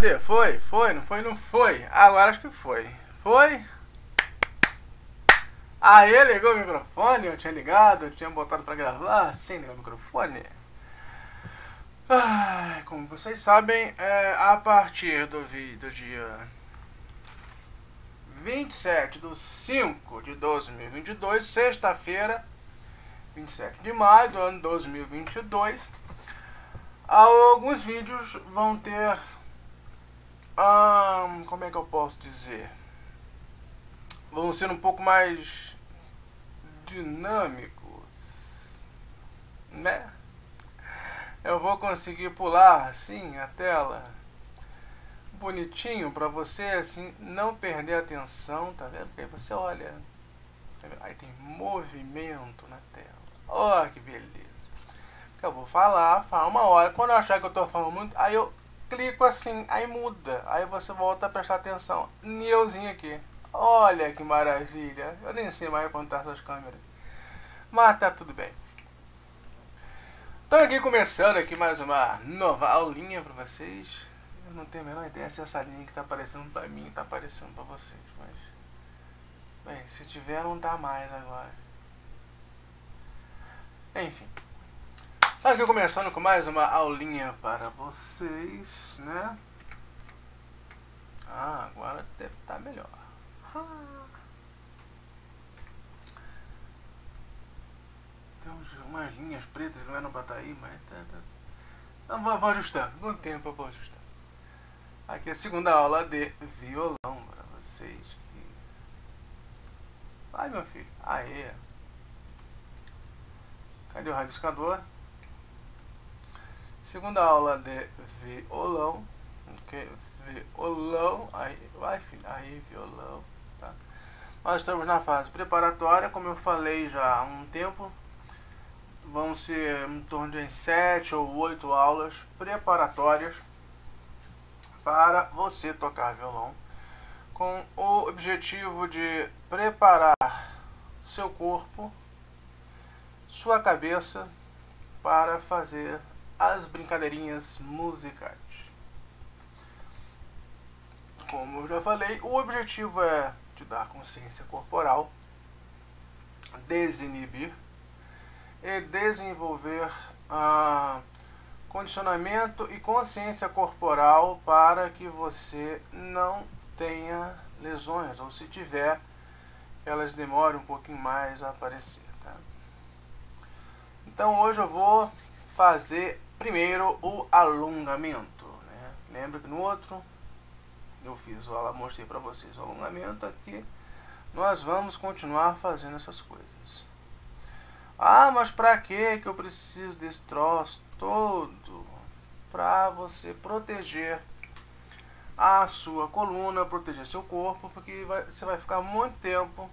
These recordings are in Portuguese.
Cadê? Foi? Foi? Não foi? Não foi? Agora acho que foi. Foi? Aê, ligou o microfone. Eu tinha ligado, eu tinha botado pra gravar. Sim, ligou o microfone. Ah, como vocês sabem, a partir do dia 27/5/2022, sexta-feira, 27 de maio do ano 2022, alguns vídeos vão ter, como é que eu posso dizer, vão ser um pouco mais dinâmicos, né? Eu vou conseguir pular assim a tela bonitinho pra você, assim, não perder a atenção, tá vendo? Porque aí você olha, tá vendo? Aí tem movimento na tela. Ó, que beleza. Eu vou falar uma hora, quando eu achar que eu tô falando muito, aí eu clico assim, aí muda, aí você volta a prestar atenção. Neuzinho aqui, olha que maravilha, eu nem sei mais apontar essas câmeras, mas tá tudo bem. Então aqui começando aqui mais uma nova aulinha pra vocês. Eu não tenho a menor ideia se essa linha que tá aparecendo pra mim tá aparecendo pra vocês, mas... Bem, se tiver não tá mais agora. Enfim. Tá aqui começando com mais uma aulinha para vocês, né? Ah, agora deve estar melhor. Tem umas linhas pretas que não eram pra estar aí, mas... Não, vou ajustando. Com o tempo eu vou ajustando. Aqui é a segunda aula de violão pra vocês. Ai, meu filho. Aê. Cadê o rabiscador? Segunda aula de violão, ok? Violão, aí, vai filho, aí violão, tá? Nós estamos na fase preparatória, como eu falei já há um tempo. Vão ser em torno de 7 ou 8 aulas preparatórias para você tocar violão, com o objetivo de preparar seu corpo, sua cabeça, para fazer as brincadeirinhas musicais. Como eu já falei, o objetivo é te dar consciência corporal, desinibir e desenvolver condicionamento e consciência corporal para que você não tenha lesões, ou se tiver, elas demorem um pouquinho mais a aparecer, tá? Então hoje eu vou fazer primeiro o alongamento, né? Lembra que no outro eu fiz, mostrei para vocês o alongamento. Aqui nós vamos continuar fazendo essas coisas. Ah, mas para que eu preciso desse troço todo? Para você proteger a sua coluna, proteger seu corpo, porque você vai ficar muito tempo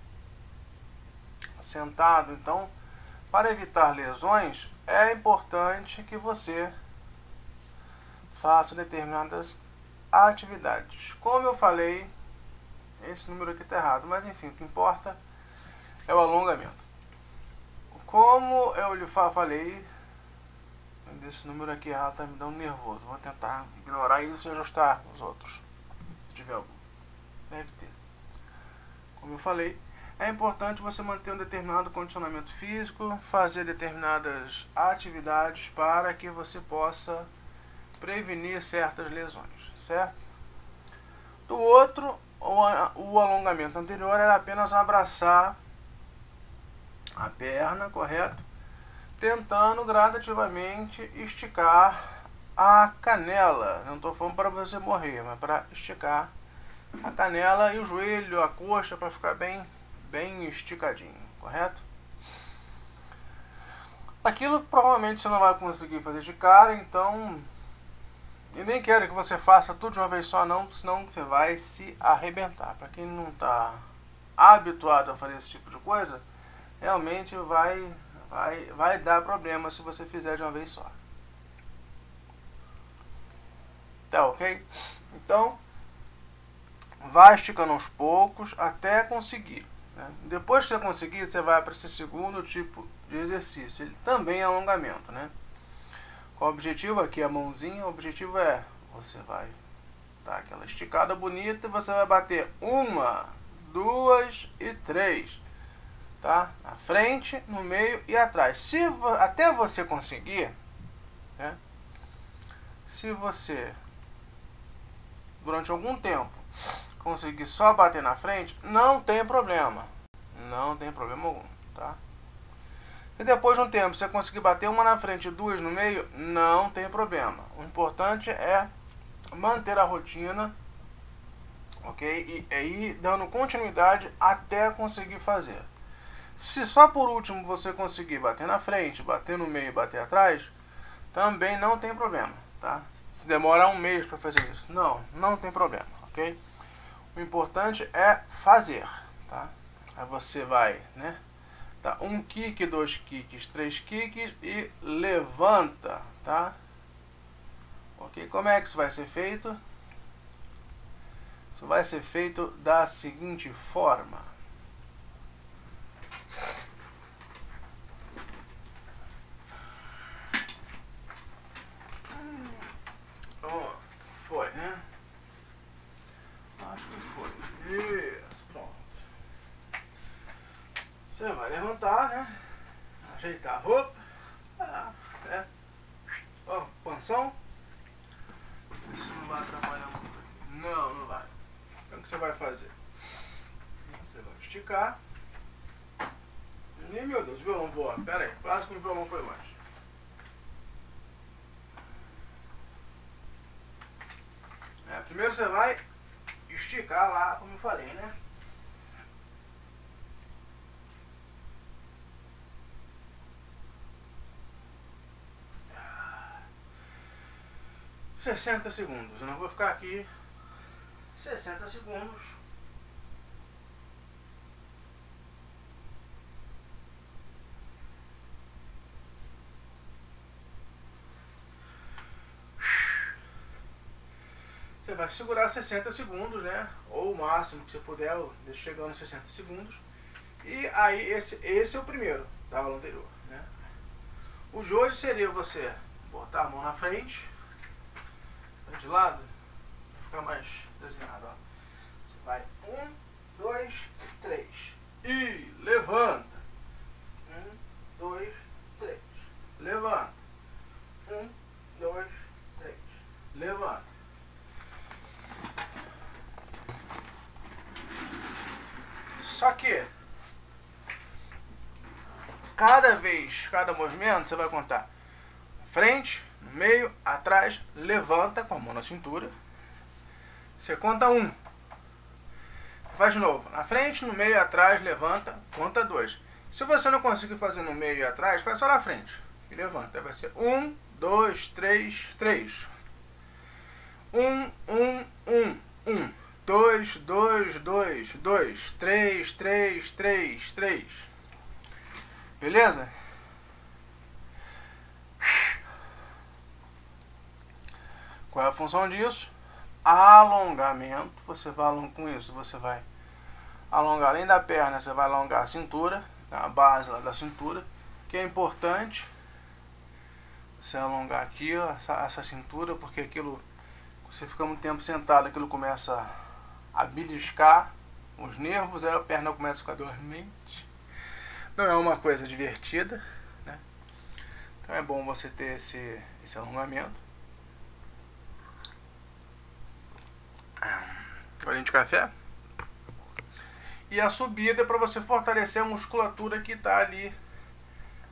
sentado. Então, para evitar lesões, é importante que você faça determinadas atividades. Como eu falei, esse número aqui está errado, mas enfim, o que importa é o alongamento. Como eu lhe falei, esse número aqui errado está me dando nervoso. Vou tentar ignorar isso e ajustar os outros, se tiver algum. Deve ter. Como eu falei, é importante você manter um determinado condicionamento físico, fazer determinadas atividades para que você possa prevenir certas lesões, certo? Do outro, o alongamento anterior era apenas abraçar a perna, correto? Tentando gradativamente esticar a canela. Não estou falando para você morrer, mas para esticar a canela e o joelho, a coxa, para ficar bem esticadinho, correto? Aquilo provavelmente você não vai conseguir fazer de cara, então... E nem quero que você faça tudo de uma vez só não, senão você vai se arrebentar. Para quem não está habituado a fazer esse tipo de coisa, realmente vai dar problema se você fizer de uma vez só. Tá ok? Então, vai esticando aos poucos até conseguir. Depois que você conseguir, você vai para esse segundo tipo de exercício. Ele também é alongamento, né? Qual o objetivo? Aqui a mãozinha. O objetivo é você vai Tá aquela esticada bonita e você vai bater uma, duas e três. Tá? Na frente, no meio e atrás. Até você conseguir, né? Se você, durante algum tempo, conseguir só bater na frente, não tem problema. Não tem problema algum, tá? E depois de um tempo, você conseguir bater uma na frente e duas no meio, não tem problema. O importante é manter a rotina, ok? E aí, dando continuidade até conseguir fazer. Se só por último você conseguir bater na frente, bater no meio e bater atrás, também não tem problema, tá? Se demorar um mês para fazer isso, não tem problema, ok? O importante é fazer, tá? Aí você vai, né? Tá? Um kick, dois kicks, três kicks e levanta, tá? Ok? Como é que isso vai ser feito? Isso vai ser feito da seguinte forma. Foi, né? Acho que foi. Isso, pronto. Você vai levantar, né? Ajeitar a roupa. É. Ó, pansão. Isso não vai atrapalhar muito aqui. Não vai. Então o que você vai fazer? Você vai esticar. Meu Deus, o violão voa. Pera aí, quase que o violão foi longe. Primeiro você vai esticar lá, como eu falei, né? Ah, 60 segundos. Eu não vou ficar aqui 60 segundos. Você vai segurar 60 segundos, né? Ou o máximo que você puder, chegando nos 60 segundos. E aí, esse é o primeiro da aula anterior, né? O de hoje seria você botar a mão na frente, de lado, ficar mais desenhado, ó. Você vai, um, dois, três, e levanta. Um, dois, três, levanta. Um, dois, três, levanta. Só que cada movimento, você vai contar frente, meio, atrás, levanta com a mão na cintura. Você conta um. Faz de novo. Na frente, no meio, atrás, levanta, conta dois. Se você não conseguir fazer no meio e atrás, faz só na frente. E levanta. Vai ser um, dois, três, três. Um, um, um, um. 2, 2, 2, 2, 3, 3, 3, 3. Beleza? Qual é a função disso? Alongamento. Você vai alongar com isso. Você vai alongar além da perna, você vai alongar a cintura, a base lá da cintura, que é importante. Você alongar aqui, ó, essa cintura, porque aquilo, você fica muito tempo sentado, aquilo começa a beliscar os nervos, aí a perna começa a ficar dormente. Não é uma coisa divertida, né? Então é bom você ter esse alongamento. Olhinho de café. E a subida é para você fortalecer a musculatura que está ali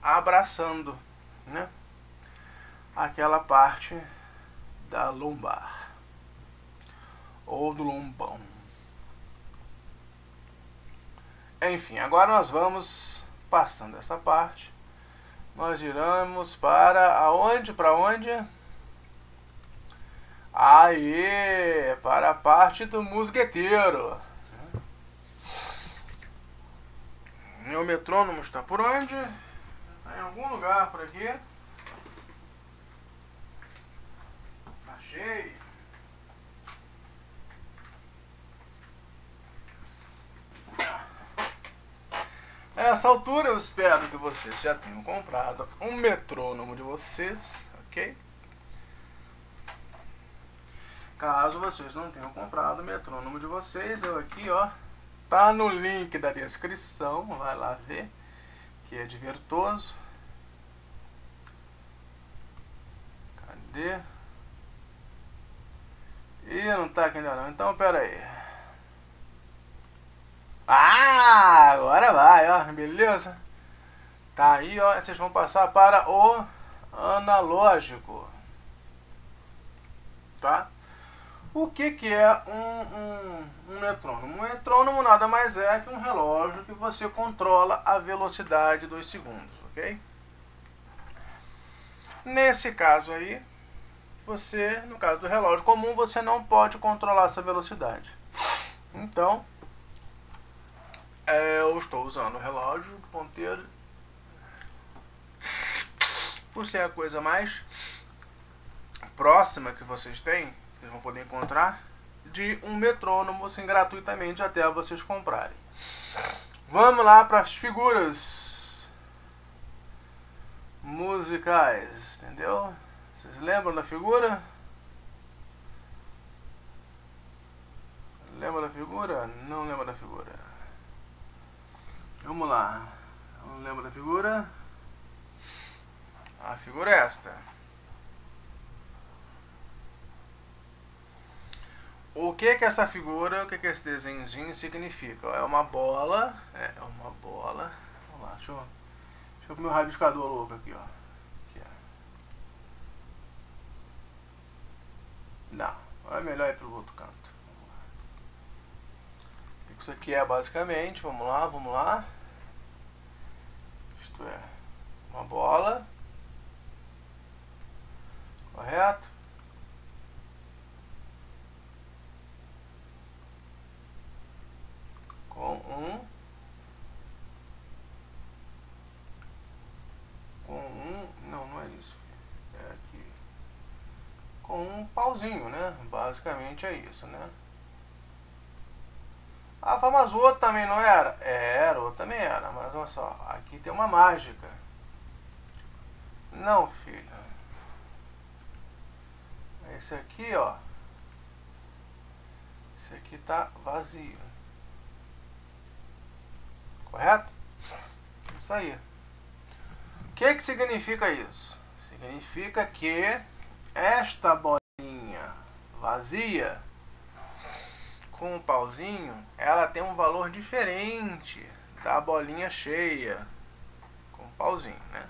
abraçando, né? Aquela parte da lombar ou do lombão. Enfim, agora nós vamos passando essa parte. Nós giramos para aonde? Para onde? Aê! Para a parte do mosqueteiro. Meu metrônomo está por onde? Está em algum lugar por aqui. Achei. A essa altura eu espero que vocês já tenham comprado um metrônomo de vocês, ok? caso vocês não tenham comprado o metrônomo de vocês, eu aqui, ó, tá no link da descrição, vai lá ver, que é divertoso. Cadê? Ih, não tá aqui ainda não, então pera aí. Ah, agora vai, ó, beleza? Tá aí, ó, vocês vão passar para o analógico, tá? O que que é um metrônomo? Um metrônomo nada mais é que um relógio que você controla a velocidade dos segundos, ok? Nesse caso aí, você, no caso do relógio comum, você não pode controlar essa velocidade. Então, eu estou usando o relógio de ponteiro, por ser a coisa mais próxima que vocês têm, vocês vão poder encontrar, de um metrônomo, assim, gratuitamente, até vocês comprarem. Vamos lá para as figuras musicais, entendeu? Vocês lembram da figura? Lembra da figura? Não lembra da figura. Vamos lá. Não lembra da figura? A figura é esta. O que que essa figura, o que que esse desenhozinho significa? É uma bola. Vamos lá, deixa eu comer o rabiscador louco aqui, ó. Não, é melhor ir pelo outro canto. O que isso aqui é basicamente, vamos lá. Isto é uma bola. Correto? Com um pauzinho, né? Basicamente é isso, né? Ah, mas o outro também não era? Era, o outro também era. Mas olha só, aqui tem uma mágica. Não, filho. Esse aqui, ó. Esse aqui tá vazio. Correto? Isso aí. O que que significa isso? Significa que esta bolinha vazia, com o pauzinho, ela tem um valor diferente da bolinha cheia, com o pauzinho, né?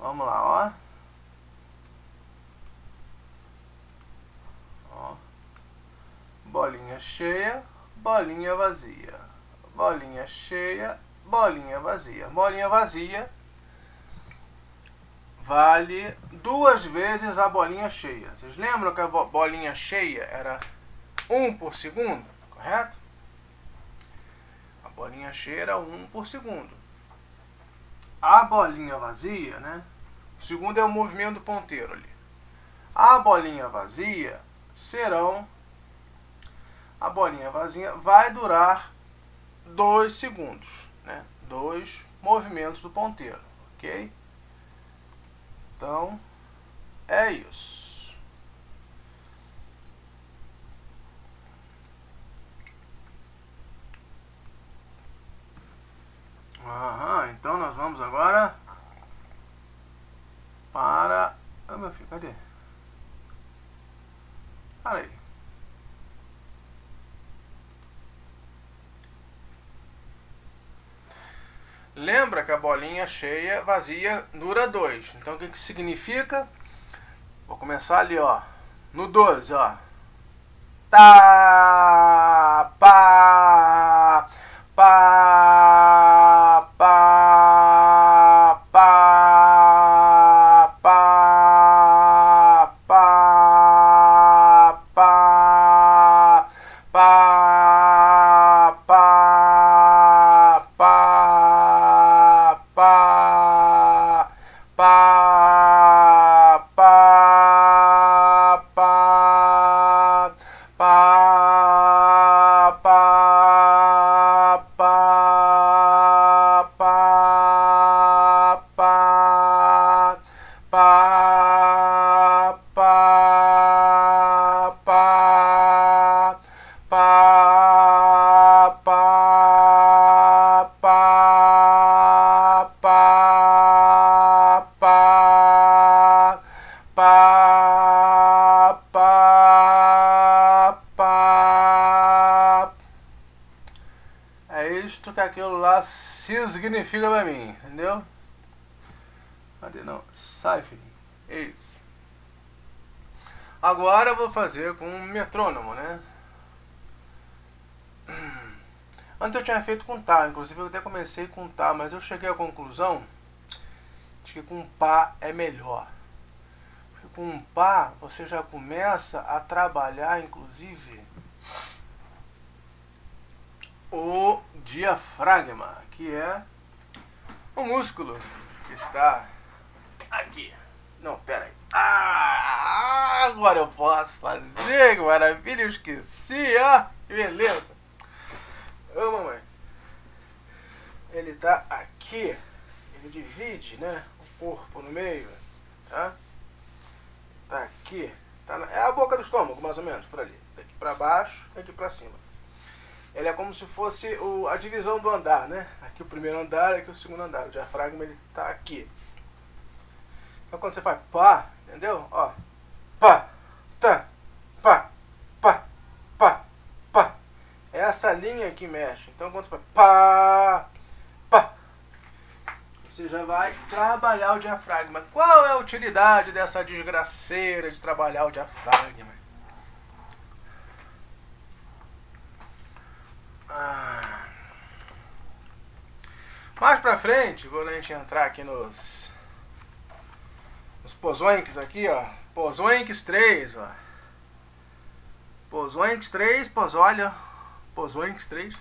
Vamos lá, ó. Ó. Bolinha cheia, bolinha vazia. Bolinha cheia, bolinha vazia. Bolinha vazia vale duas vezes a bolinha cheia. Vocês lembram que a bolinha cheia era 1 por segundo, correto? A bolinha cheia era 1 por segundo. A bolinha vazia, né? O segundo é o movimento do ponteiro ali. A bolinha vazia serão... A bolinha vazia vai durar 2 segundos, né? 2 movimentos do ponteiro, ok? Então, é isso. Aham, então nós vamos agora para... Ah, meu filho, cadê? Para aí. Lembra que a bolinha cheia, vazia, dura 2. Então, o que que significa? Vou começar ali, ó. No 12, ó. Tá, pá, pá, pá, pá, pá, pá, pá, pá, pá, pá. Pá, pá, pá, que aquilo lá significa pra mim, entendeu? Cadê não? Sai, filho. É isso. Agora eu vou fazer com um metrônomo, né? Antes eu tinha feito com Tá, inclusive eu até comecei com Tá, mas eu cheguei à conclusão de que com Pá é melhor. Porque com Pá você já começa a trabalhar, inclusive, o diafragma, que é o músculo que está aqui. Não, pera aí. Ah, agora eu posso fazer, que maravilha, eu esqueci, ó, que beleza. Ô, mamãe, ele tá aqui, ele divide, né, o corpo no meio, tá? Tá aqui, tá na... é a boca do estômago, mais ou menos, por ali, daqui pra baixo, daqui pra cima. Ele é como se fosse a divisão do andar, né? Aqui o primeiro andar, aqui o segundo andar, o diafragma ele tá aqui. Então quando você faz pá, entendeu? Ó, pá, tá, pá, pá, pá, pá. É essa linha que mexe. Então quando você faz pá, pá, você já vai trabalhar o diafragma. Qual é a utilidade dessa desgraceira de trabalhar o diafragma? Ah. Mais pra frente, vou a gente entrar aqui nos... os Pozzoli aqui, ó. Pozzoli 3, ó. Pozzoli 3, Pozzoli, ó. Pozzoli 3.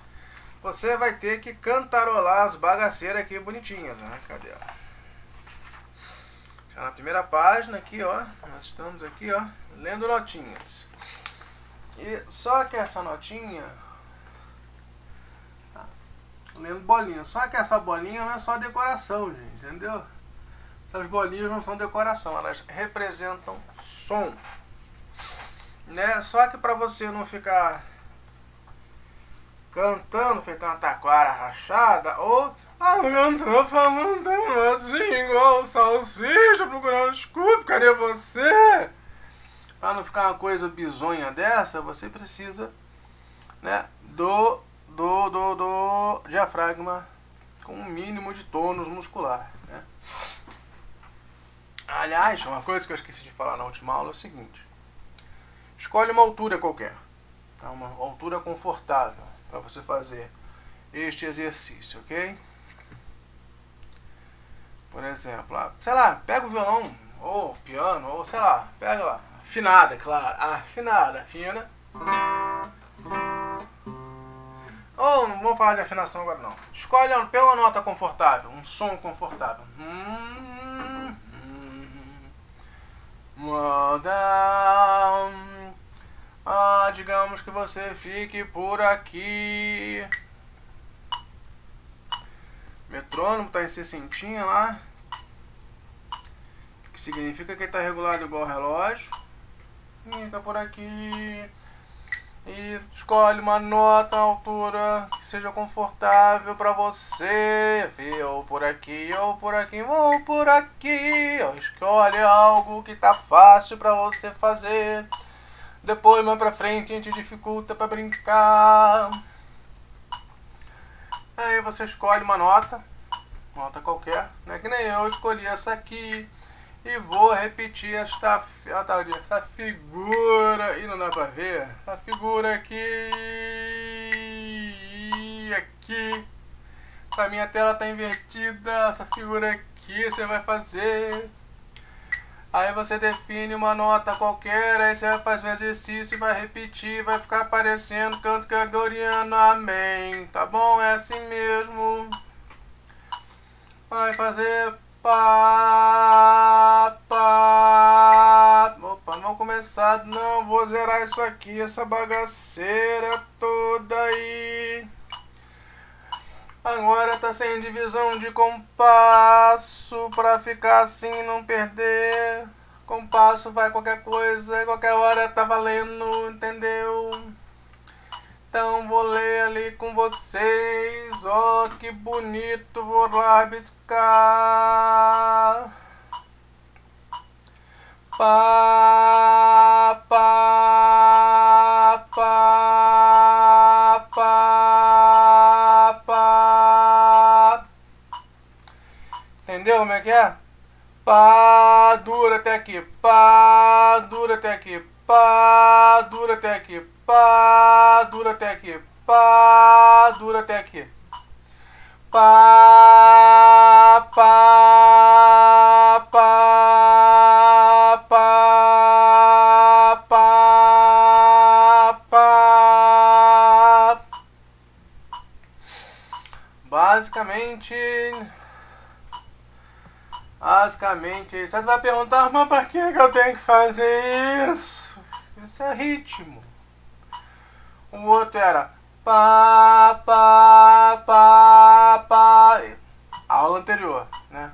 Você vai ter que cantarolar as bagaceiras aqui bonitinhas, né? Cadê, ó? Já na primeira página aqui, ó. Nós estamos aqui, ó, lendo notinhas. E só que essa notinha... tá lendo bolinha. Só que essa bolinha não é só decoração, gente, entendeu? Essas bolinhas não são decoração, elas representam som, né? Só que para você não ficar cantando, feito uma taquara rachada, ou tô falando assim, igual salsicha, procurando desculpa, cadê você? Para não ficar uma coisa bizonha dessa, você precisa, né, do diafragma com um mínimo de tônus muscular, né? Aliás, uma coisa que eu esqueci de falar na última aula é o seguinte. Escolhe uma altura qualquer, tá? Uma altura confortável para você fazer este exercício, ok? Por exemplo, sei lá, pega o violão, ou piano, ou sei lá, pega lá, afinada, claro, afinada, afina. Ou, não vou falar de afinação agora não. Escolhe, pega uma nota confortável, um som confortável. Digamos que você fique por aqui. Metrônomo tá em 60 lá, que significa que ele tá regulado igual relógio. Fica por aqui. E escolhe uma nota, altura que seja confortável pra você. Ou por aqui, ou por aqui, ou por aqui. Escolhe algo que tá fácil pra você fazer. Depois, mais pra frente, a gente dificulta pra brincar. Aí você escolhe uma nota, nota qualquer, né? Que nem eu escolhi essa aqui. E vou repetir essa figura, e não dá pra ver, essa figura aqui, pra minha tela tá invertida, essa figura aqui você vai fazer, aí você define uma nota qualquer, aí você vai fazer um exercício, vai repetir, vai ficar aparecendo, canto gregoriano, amém, tá bom? É assim mesmo, vai fazer... pá, pá. Opa, não começado não, vou zerar isso aqui, essa bagaceira toda aí. Agora tá sem divisão de compasso, pra ficar assim, não perder. Compasso vai qualquer coisa, qualquer hora tá valendo, entendeu? Então vou ler ali com vocês, ó, oh, que bonito, vou lá rabiscar. Pá, pá, pá, pá, pá. como é que é? Pá, dura até aqui, pá, dura até aqui, pá, dura até aqui, pá, dura até aqui, pá, dura até aqui. Pá, pá, pá, pá, pá, pá. Basicamente isso. Você vai perguntar, irmão, pra que eu tenho que fazer isso? Isso é ritmo. O outro era pá, pá, pá, pá. A aula anterior, né?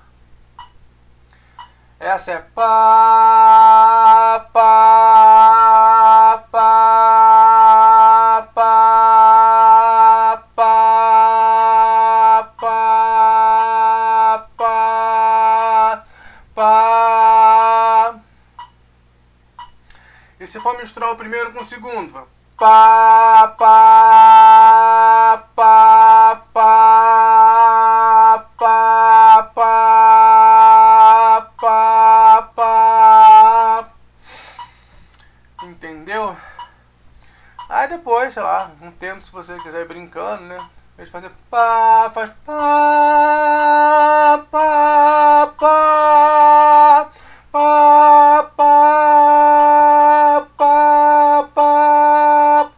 Essa é pá, pá, pá, pá, pá, pá, pá, pá. E se for misturar o primeiro com o segundo? Pá, pá, pá, pá, pá, pá, pá, pá. Entendeu? Aí depois, sei lá, um tempo, se você quiser ir brincando, né? Em vez de fazer pá, faz pá, pá, pá, pá, pá, pá, pá.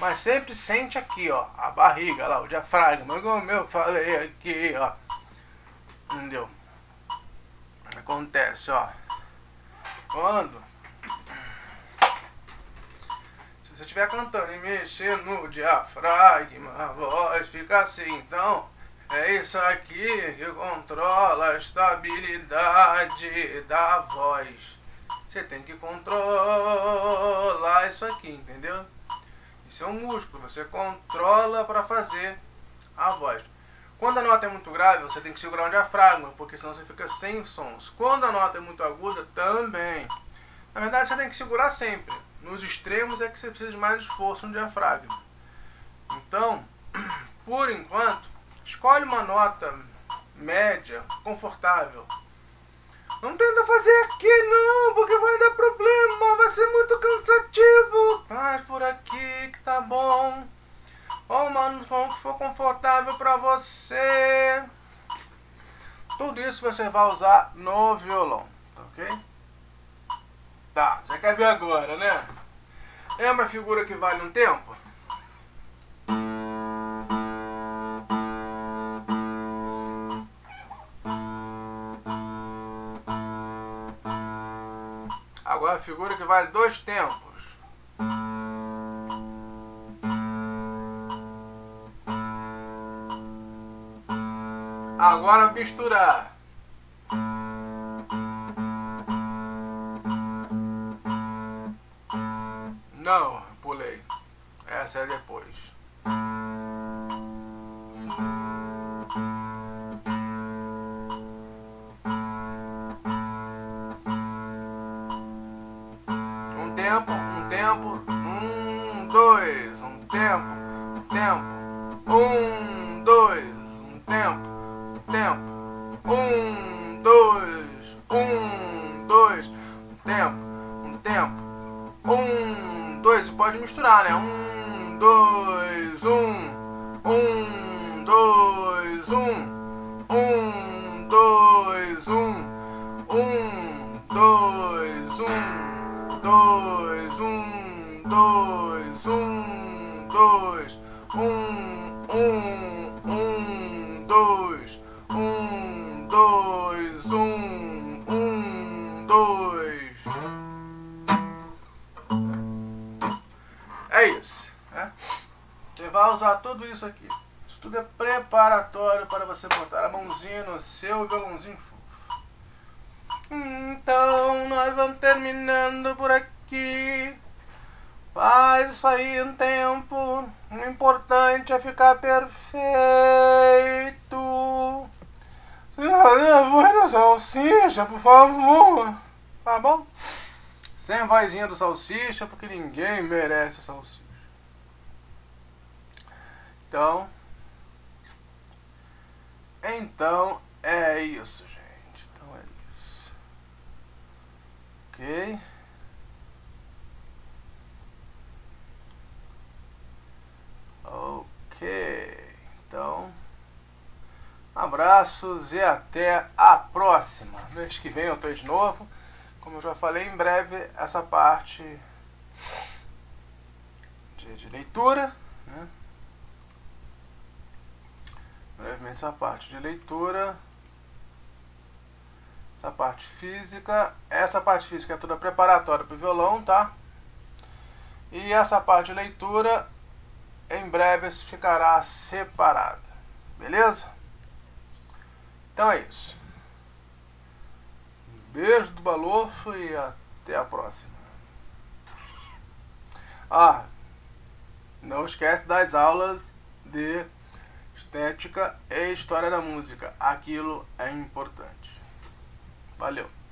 Mas sempre sente aqui, ó, a barriga, lá, o diafragma, como eu falei aqui, ó. Entendeu? Acontece, ó. Quando se você estiver cantando e mexendo no diafragma, a voz fica assim, então é isso aqui que controla a estabilidade da voz. Você tem que controlar isso aqui, entendeu? Isso é um músculo, você controla para fazer a voz. Quando a nota é muito grave, você tem que segurar o diafragma, porque senão você fica sem sons. Quando a nota é muito aguda, também. Na verdade, você tem que segurar sempre. Nos extremos é que você precisa de mais esforço no diafragma. Então, por enquanto, escolhe uma nota média, confortável. Não tenta fazer aqui não, porque vai dar problema, vai ser muito cansativo. Faz por aqui que tá bom. Ó, mano, como que for confortável pra você. Tudo isso você vai usar no violão, tá ok? Tá, você quer ver agora, né? Lembra a figura que vale um tempo? Agora a figura que vale dois tempos. Agora misturar. Não, pulei. Essa é depois. Seu violãozinho fofo. Então nós vamos terminando por aqui. Faz isso aí um tempo. O importante é ficar perfeito. Voz do salsicha, por favor. Tá bom? Sem vozinha do salsicha, porque ninguém merece salsicha. Então é isso, gente. Ok. Ok. Então, abraços e até a próxima. Mês que vem eu tô de novo. Como eu já falei, em breve essa parte de leitura, né? Brevemente essa parte de leitura, essa parte física. Essa parte física é toda preparatória para o violão, tá? E essa parte de leitura, em breve ficará separada, beleza? Então é isso. Um beijo do Balofo e até a próxima. Ah, não esquece das aulas de estética e história da música. Aquilo é importante. Valeu!